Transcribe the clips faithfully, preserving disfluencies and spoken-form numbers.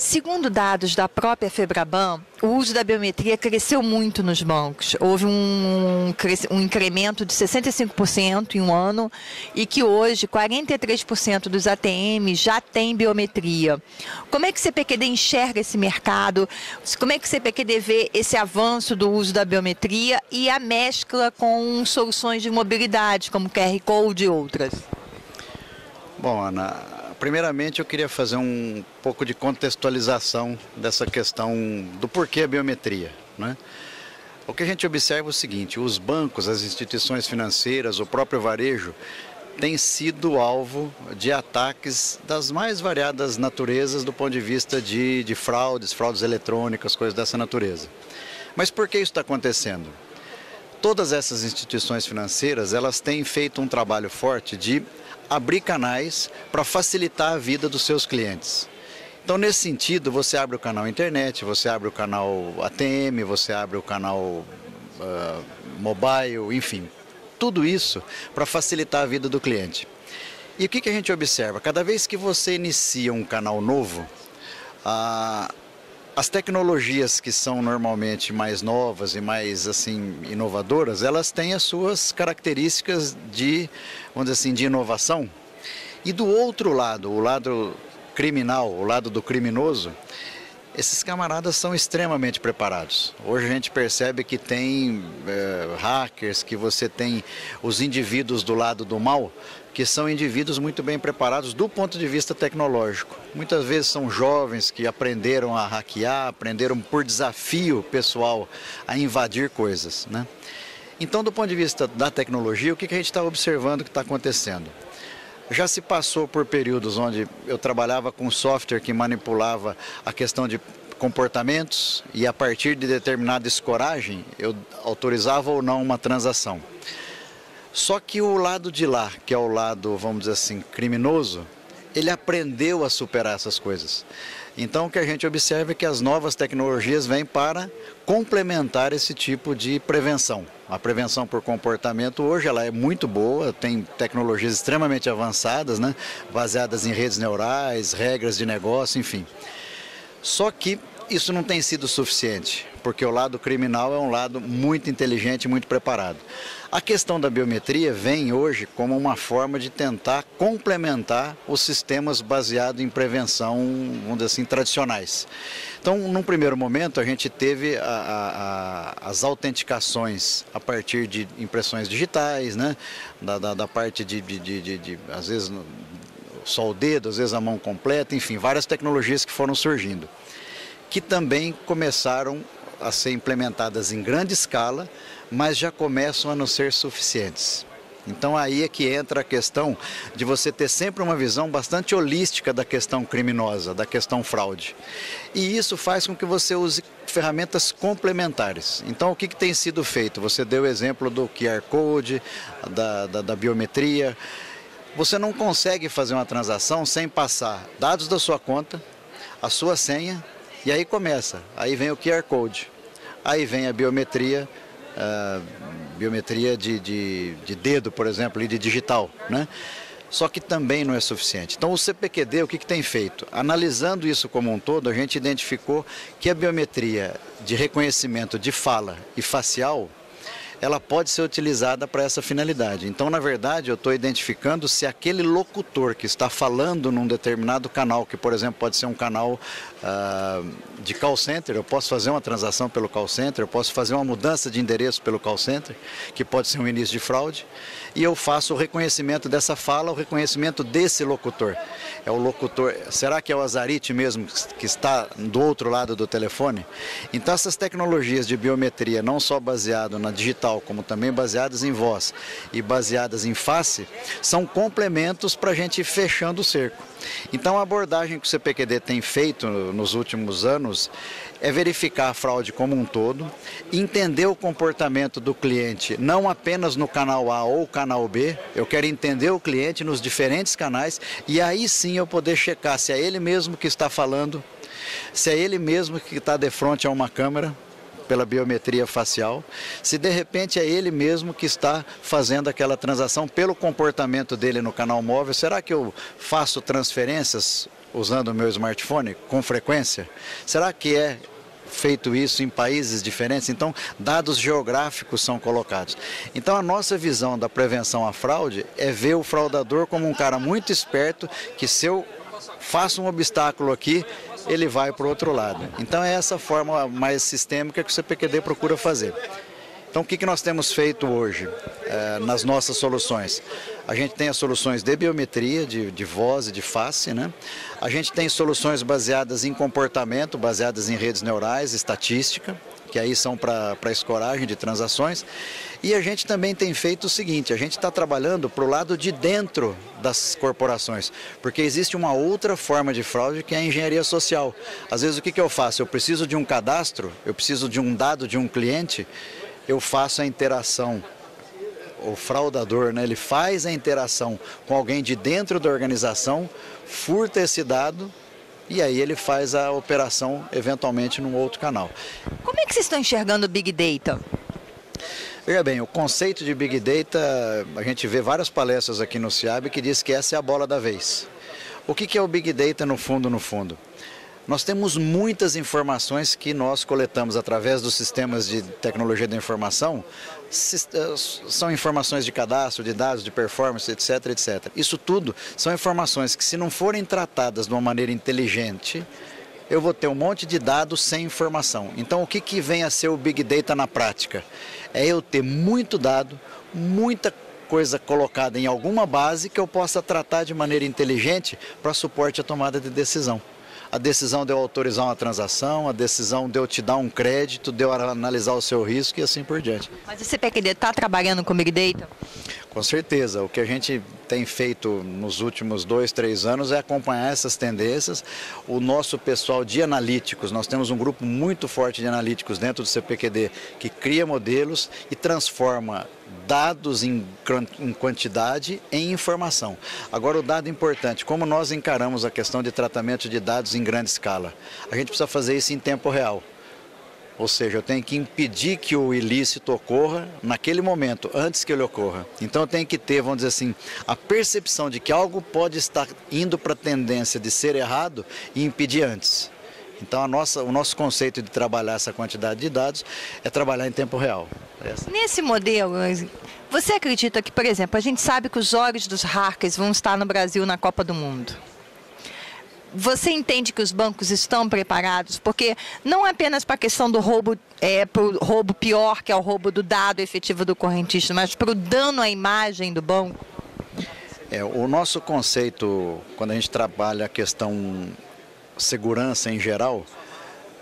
Segundo dados da própria FEBRABAN, o uso da biometria cresceu muito nos bancos. Houve um, um incremento de sessenta e cinco por cento em um ano e que hoje quarenta e três por cento dos A T Ms já tem biometria. Como é que o C P Q D enxerga esse mercado? Como é que o C P Q D vê esse avanço do uso da biometria e a mescla com soluções de mobilidade, como Q R Code e outras? Bom, Ana, primeiramente, eu queria fazer um pouco de contextualização dessa questão do porquê a biometria, né? O que a gente observa é o seguinte: os bancos, as instituições financeiras, o próprio varejo, têm sido alvo de ataques das mais variadas naturezas do ponto de vista de, de fraudes, fraudes eletrônicas, coisas dessa natureza. Mas por que isso está acontecendo? Todas essas instituições financeiras, elas têm feito um trabalho forte de abrir canais para facilitar a vida dos seus clientes. Então, nesse sentido, você abre o canal internet, você abre o canal A T M, você abre o canal uh, mobile, enfim, tudo isso para facilitar a vida do cliente. E o que, que a gente observa? Cada vez que você inicia um canal novo, uh, as tecnologias que são normalmente mais novas e mais assim inovadoras, elas têm as suas características de, vamos dizer assim, de inovação. E do outro lado, o lado criminal, o lado do criminoso, esses camaradas são extremamente preparados. Hoje a gente percebe que tem é, hackers, que você tem os indivíduos do lado do mal, que são indivíduos muito bem preparados do ponto de vista tecnológico. Muitas vezes são jovens que aprenderam a hackear, aprenderam por desafio pessoal a invadir coisas, né? Então, do ponto de vista da tecnologia, o que a gente está observando que está acontecendo? Já se passou por períodos onde eu trabalhava com software que manipulava a questão de comportamentos e a partir de determinada escoragem eu autorizava ou não uma transação. Só que o lado de lá, que é o lado, vamos dizer assim, criminoso, ele aprendeu a superar essas coisas. Então, o que a gente observa é que as novas tecnologias vêm para complementar esse tipo de prevenção. A prevenção por comportamento hoje ela é muito boa, tem tecnologias extremamente avançadas, né? Baseadas em redes neurais, regras de negócio, enfim. Só que isso não tem sido suficiente, porque o lado criminal é um lado muito inteligente, muito preparado. A questão da biometria vem hoje como uma forma de tentar complementar os sistemas baseados em prevenção, vamos dizer assim, tradicionais. Então, num primeiro momento, a gente teve a, a, as autenticações a partir de impressões digitais, né? da, da, da parte de, de, de, de, de às vezes, só o dedo, às vezes a mão completa, enfim, várias tecnologias que foram surgindo, que também começaram a ser implementadas em grande escala, mas já começam a não ser suficientes. Então aí é que entra a questão de você ter sempre uma visão bastante holística da questão criminosa, da questão fraude. E isso faz com que você use ferramentas complementares. Então o que, que tem sido feito? Você deu o exemplo do Q R Code, da, da, da biometria. Você não consegue fazer uma transação sem passar dados da sua conta, a sua senha. E aí começa, aí vem o Q R Code, aí vem a biometria, a biometria de, de, de dedo, por exemplo, e de digital, né? Só que também não é suficiente. Então o C P Q D, o que, que tem feito? Analisando isso como um todo, a gente identificou que a biometria de reconhecimento de fala e facial, ela pode ser utilizada para essa finalidade. Então, na verdade, eu estou identificando se aquele locutor que está falando num determinado canal, que, por exemplo, pode ser um canal ah, de call center, eu posso fazer uma transação pelo call center, eu posso fazer uma mudança de endereço pelo call center, que pode ser um início de fraude, e eu faço o reconhecimento dessa fala, o reconhecimento desse locutor. É o locutor, será que é o Azarite mesmo que está do outro lado do telefone? Então, essas tecnologias de biometria, não só baseado na digital, como também baseadas em voz e baseadas em face, são complementos para a gente ir fechando o cerco. Então a abordagem que o C P Q D tem feito nos últimos anos é verificar a fraude como um todo, entender o comportamento do cliente, não apenas no canal A ou canal B, eu quero entender o cliente nos diferentes canais e aí sim eu poder checar se é ele mesmo que está falando, se é ele mesmo que está de frente a uma câmera, pela biometria facial, se de repente é ele mesmo que está fazendo aquela transação pelo comportamento dele no canal móvel, será que eu faço transferências usando o meu smartphone com frequência? Será que é feito isso em países diferentes? Então, dados geográficos são colocados. Então, a nossa visão da prevenção à fraude é ver o fraudador como um cara muito esperto, que se eu faço um obstáculo aqui, ele vai para o outro lado. Então, é essa forma mais sistêmica que o C P Q D procura fazer. Então, o que nós temos feito hoje eh, nas nossas soluções? A gente tem as soluções de biometria, de, de voz e de face, né? A gente tem soluções baseadas em comportamento, baseadas em redes neurais, estatística, que aí são para para escoragem de transações. E a gente também tem feito o seguinte, a gente está trabalhando para o lado de dentro das corporações, porque existe uma outra forma de fraude que é a engenharia social. Às vezes, o que, que eu faço? Eu preciso de um cadastro, eu preciso de um dado de um cliente, eu faço a interação, o fraudador, né, ele faz a interação com alguém de dentro da organização, furta esse dado e aí ele faz a operação eventualmente num outro canal. Como é que vocês estão enxergando o Big Data? Veja bem, o conceito de Big Data, a gente vê várias palestras aqui no C I A B que diz que essa é a bola da vez. O que é o Big Data no fundo, no fundo? Nós temos muitas informações que nós coletamos através dos sistemas de tecnologia da informação, são informações de cadastro, de dados, de performance, etc, et cetera. Isso tudo são informações que, se não forem tratadas de uma maneira inteligente, eu vou ter um monte de dados sem informação. Então, o que, que vem a ser o Big Data na prática? É eu ter muito dado, muita coisa colocada em alguma base que eu possa tratar de maneira inteligente para suporte à tomada de decisão. A decisão de eu autorizar uma transação, a decisão de eu te dar um crédito, de eu analisar o seu risco e assim por diante. Mas o C P Q D está trabalhando com Big Data? Com certeza. O que a gente tem feito nos últimos dois, três anos é acompanhar essas tendências. O nosso pessoal de analíticos, nós temos um grupo muito forte de analíticos dentro do C P Q D que cria modelos e transforma dados em quantidade em informação. Agora, o dado importante, como nós encaramos a questão de tratamento de dados em grande escala? A gente precisa fazer isso em tempo real. Ou seja, eu tenho que impedir que o ilícito ocorra naquele momento, antes que ele ocorra. Então, eu tenho que ter, vamos dizer assim, a percepção de que algo pode estar indo para a tendência de ser errado e impedir antes. Então, a nossa, o nosso conceito de trabalhar essa quantidade de dados é trabalhar em tempo real. Essa. Nesse modelo, você acredita que, por exemplo, a gente sabe que os olhos dos hackers vão estar no Brasil na Copa do Mundo? Você entende que os bancos estão preparados? Porque não é apenas para a questão do roubo, é, para o roubo pior, que é o roubo do dado efetivo do correntista, mas para o dano à imagem do banco? É, o nosso conceito, quando a gente trabalha a questão segurança em geral,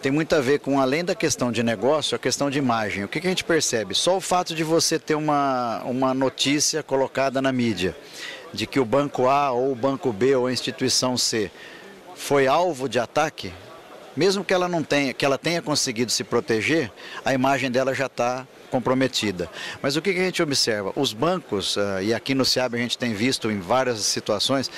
tem muito a ver com, além da questão de negócio, a questão de imagem. O que a gente percebe? Só o fato de você ter uma, uma notícia colocada na mídia, de que o banco A ou o banco B ou a instituição C foi alvo de ataque, mesmo que ela não tenha, que ela tenha conseguido se proteger, a imagem dela já está comprometida. Mas o que a gente observa? Os bancos, e aqui no C I A B a gente tem visto em várias situações,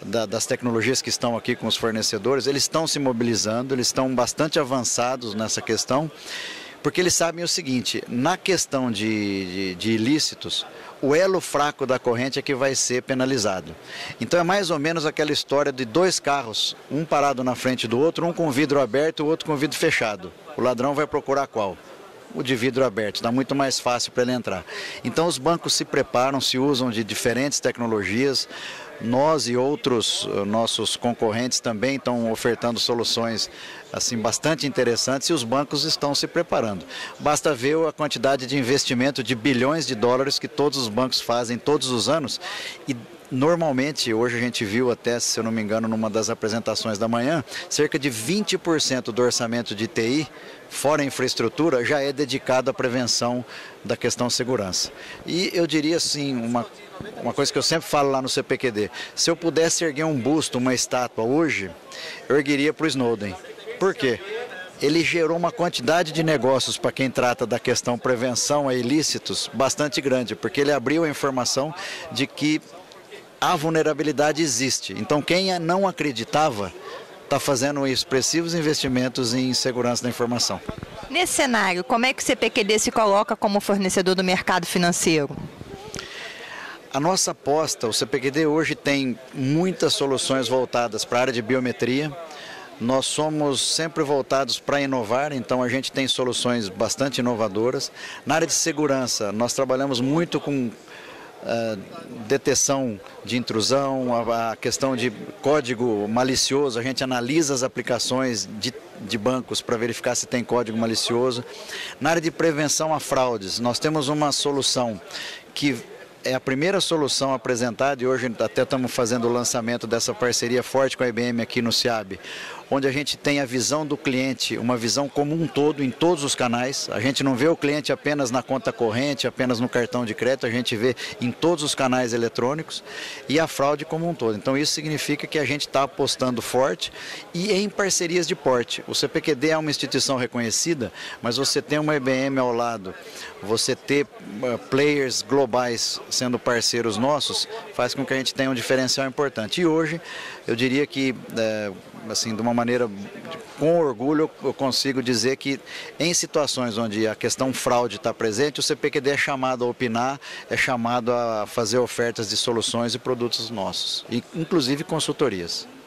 das tecnologias que estão aqui com os fornecedores, eles estão se mobilizando, eles estão bastante avançados nessa questão, porque eles sabem o seguinte, na questão de, de, de ilícitos, o elo fraco da corrente é que vai ser penalizado. Então é mais ou menos aquela história de dois carros, um parado na frente do outro, um com o vidro aberto e o outro com o vidro fechado. O ladrão vai procurar qual? O de vidro aberto, está muito mais fácil para ele entrar. Então os bancos se preparam, se usam de diferentes tecnologias. Nós e outros nossos concorrentes também estão ofertando soluções assim, bastante interessantes, e os bancos estão se preparando. Basta ver a quantidade de investimento de bilhões de dólares que todos os bancos fazem todos os anos. E normalmente, hoje a gente viu até, se eu não me engano, numa das apresentações da manhã, cerca de vinte por cento do orçamento de T I, fora infraestrutura, já é dedicado à prevenção da questão segurança. E eu diria assim, uma Uma coisa que eu sempre falo lá no C P Q D, se eu pudesse erguer um busto, uma estátua hoje, eu ergueria para o Snowden. Por quê? Ele gerou uma quantidade de negócios para quem trata da questão prevenção a ilícitos bastante grande, porque ele abriu a informação de que a vulnerabilidade existe. Então quem não acreditava está fazendo expressivos investimentos em segurança da informação. Nesse cenário, como é que o C P Q D se coloca como fornecedor do mercado financeiro? A nossa aposta, o C P Q D hoje tem muitas soluções voltadas para a área de biometria. Nós somos sempre voltados para inovar, então a gente tem soluções bastante inovadoras. Na área de segurança, nós trabalhamos muito com uh, detecção de intrusão, a, a questão de código malicioso, a gente analisa as aplicações de, de bancos para verificar se tem código malicioso. Na área de prevenção a fraudes, nós temos uma solução que é a primeira solução apresentada e hoje até estamos fazendo o lançamento dessa parceria forte com a I B M aqui no C I A B, onde a gente tem a visão do cliente, uma visão como um todo em todos os canais. A gente não vê o cliente apenas na conta corrente, apenas no cartão de crédito, a gente vê em todos os canais eletrônicos e a fraude como um todo. Então isso significa que a gente está apostando forte e em parcerias de porte. O C P Q D é uma instituição reconhecida, mas você tem uma I B M ao lado, você ter players globais sendo parceiros nossos, faz com que a gente tenha um diferencial importante. E hoje, eu diria que, é, assim, de uma maneira, com orgulho, eu consigo dizer que em situações onde a questão fraude está presente, o C P Q D é chamado a opinar, é chamado a fazer ofertas de soluções e produtos nossos, inclusive consultorias.